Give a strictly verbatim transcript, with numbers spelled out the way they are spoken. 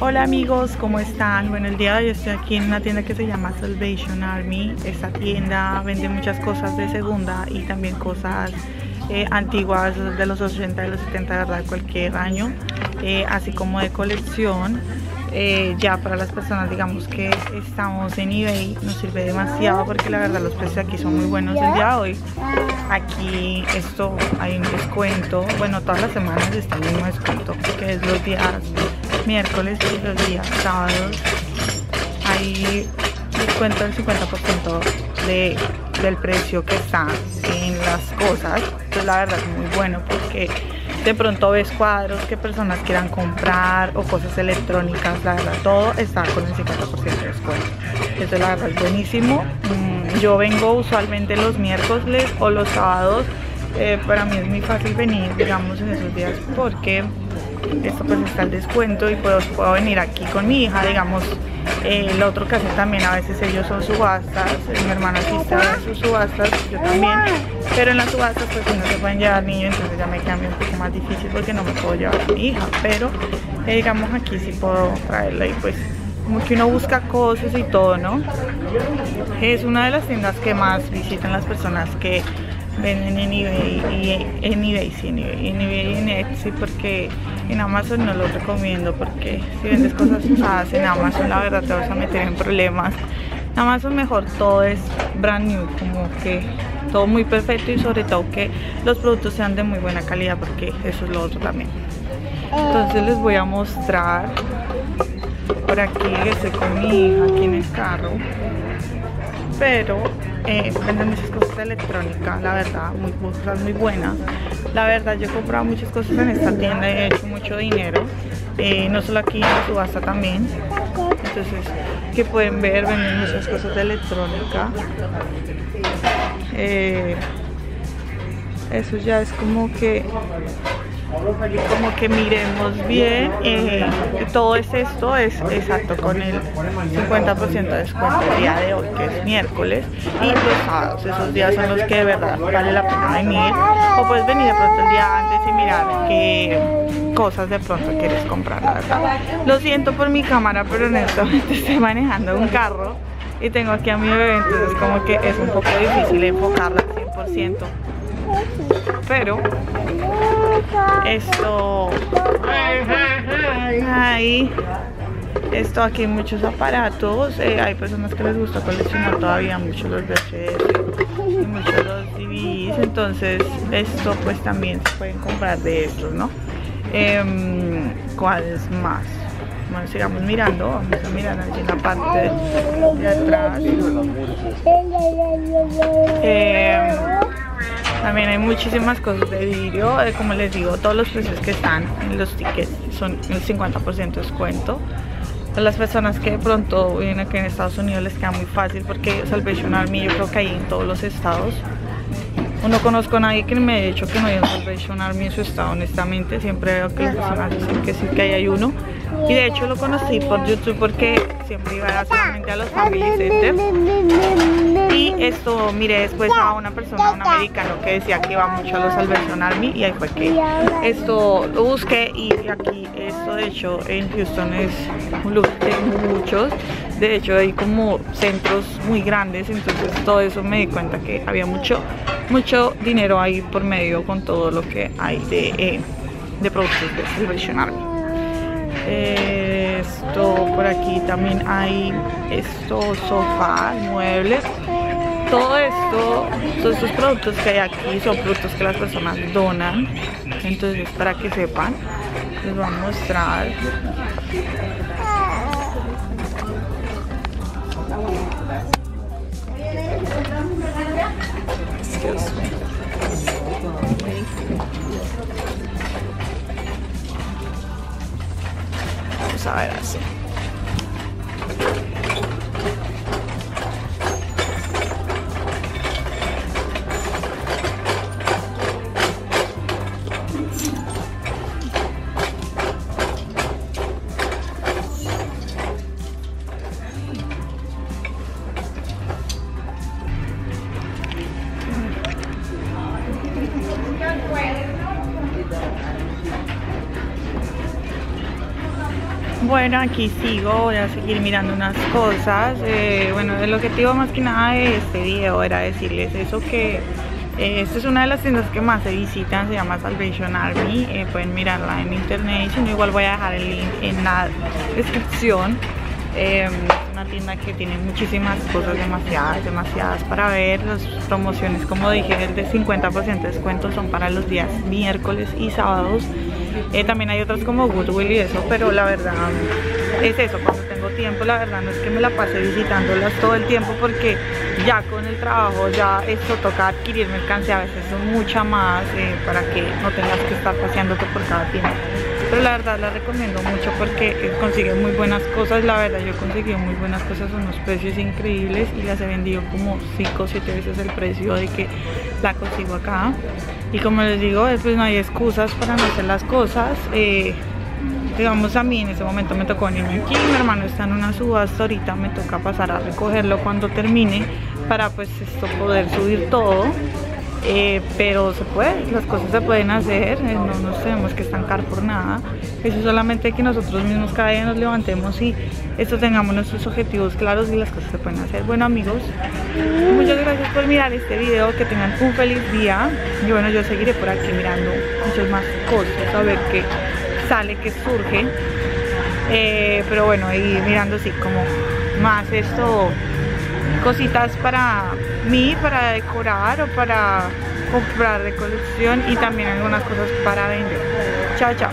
Hola amigos, ¿cómo están? Bueno, el día de hoy estoy aquí en una tienda que se llama Salvation Army. Esta tienda vende muchas cosas de segunda y también cosas eh, antiguas de los ochenta, de los setenta, de verdad, cualquier año, eh, así como de colección. Eh, ya para las personas, digamos, que estamos en eBay, nos sirve demasiado porque la verdad los precios aquí son muy buenos. El día de hoy aquí esto hay un descuento, bueno, todas las semanas está el mismo descuento, que es los días miércoles y los días sábados hay descuento del cincuenta por ciento de, del precio que está en las cosas. Entonces la verdad es muy bueno porque de pronto ves cuadros que personas quieran comprar o cosas electrónicas, la verdad todo está con el cincuenta por ciento de descuento. Esto la verdad es buenísimo. Yo vengo usualmente los miércoles o los sábados, eh, para mí es muy fácil venir, digamos, en esos días porque esto pues está el descuento y puedo, puedo venir aquí con mi hija, digamos. Eh, el otro que hace también a veces ellos son subastas, mi hermano aquí está en sus subastas, yo también, pero en las subastas pues si no se pueden llevar niños, entonces ya me cambia un poco más difícil porque no me puedo llevar a mi hija, pero eh, digamos aquí sí puedo traerla y pues como que uno busca cosas y todo, ¿no? Es una de las tiendas que más visitan las personas que venden en eBay, y en eBay, sí, en eBay, en eBay y en Etsy, porque en Amazon no lo recomiendo, porque si vendes cosas usadas en Amazon la verdad te vas a meter en problemas. En Amazon mejor todo es brand new, como que todo muy perfecto y sobre todo que los productos sean de muy buena calidad, porque eso es lo otro también. Entonces les voy a mostrar por aquí, estoy con mi hija aquí en el carro, pero eh, venden muchas cosas de electrónica, la verdad, muy, cosas muy buenas. La verdad, yo he comprado muchas cosas en esta tienda y he hecho mucho dinero, eh, no solo aquí, en la subasta también. Entonces, que pueden ver, venden muchas cosas de electrónica. Eh, eso ya es como que como que miremos bien, eh, todo es esto es exacto con el cincuenta por ciento de descuento el día de hoy, que es miércoles, y los sábados. Esos días son los que de verdad vale la pena venir, o puedes venir de pronto el día antes y mirar qué cosas de pronto quieres comprar, la verdad. Lo siento por mi cámara, pero honestamente estoy manejando un carro y tengo aquí a mi bebé, entonces como que es un poco difícil enfocarla al cien por ciento, pero esto ahí, esto aquí hay muchos aparatos, eh, hay personas que les gusta coleccionar todavía mucho los V H S y muchos los D V Ds, entonces esto pues también se pueden comprar de estos, ¿no? Eh, ¿cuáles más? Bueno, sigamos mirando, vamos a mirar aquí en la parte de atrás. Eh, También hay muchísimas cosas de vidrio, eh, como les digo, todos los precios que están en los tickets son el cincuenta por ciento de descuento. A las personas que de pronto vienen aquí en Estados Unidos les queda muy fácil porque Salvation Army yo creo que hay en todos los estados. No conozco a nadie que me haya dicho que no hay un Salvation Army en su estado, honestamente. Siempre veo que las personas dicen que sí que hay, hay uno. Y de hecho lo conocí por YouTube porque siempre iba solamente a los Family Center. Y esto, miré después a una persona, un americano que decía que iba mucho a los Salvation Army, y ahí fue que esto lo busqué, y aquí esto de hecho en Houston es un lugar de muchos. De hecho hay como centros muy grandes, entonces todo eso me di cuenta que había mucho, mucho dinero ahí por medio con todo lo que hay de, eh, de productos de Salvation Army. Esto por aquí también hay estos sofás, muebles, todo esto, todos estos productos que hay aquí son productos que las personas donan, entonces para que sepan les voy a mostrar. A ver, así. Bueno, aquí sigo, voy a seguir mirando unas cosas. Eh, bueno, el objetivo más que nada de este video era decirles eso, que eh, esta es una de las tiendas que más se visitan, se llama Salvation Army. Eh, pueden mirarla en internet, si no, igual voy a dejar el link en la descripción. Eh, es una tienda que tiene muchísimas cosas, demasiadas, demasiadas para ver. Las promociones, como dije, el de cincuenta por ciento de descuento son para los días miércoles y sábados. Eh, también hay otras como Goodwill y eso, pero la verdad es eso, cuando tengo tiempo, la verdad no es que me la pase visitándolas todo el tiempo, porque ya con el trabajo ya esto toca adquirir mercancía, a veces son mucha más, eh, para que no tengas que estar paseándote por cada tienda. Pero la verdad la recomiendo mucho porque consigue muy buenas cosas. La verdad yo conseguí muy buenas cosas a unos precios increíbles y las he vendido como cinco o siete veces el precio de que la consigo acá. Y como les digo, pues no hay excusas para no hacer las cosas. eh, Digamos, a mí en ese momento me tocó venirme aquí, mi hermano está en una subasta, ahorita me toca pasar a recogerlo cuando termine para pues esto poder subir todo. Eh, pero se puede, las cosas se pueden hacer, eh, no nos tenemos que estancar por nada. Eso es solamente que nosotros mismos cada día nos levantemos y esto, tengamos nuestros objetivos claros y las cosas se pueden hacer. Bueno amigos, muchas gracias por mirar este video, que tengan un feliz día. Y bueno, yo seguiré por aquí mirando muchas más cosas, a ver qué sale, qué surge. Eh, pero bueno, y mirando así como más esto, cositas para mí, para decorar o para comprar de colección, y también algunas cosas para vender. Chao, chao.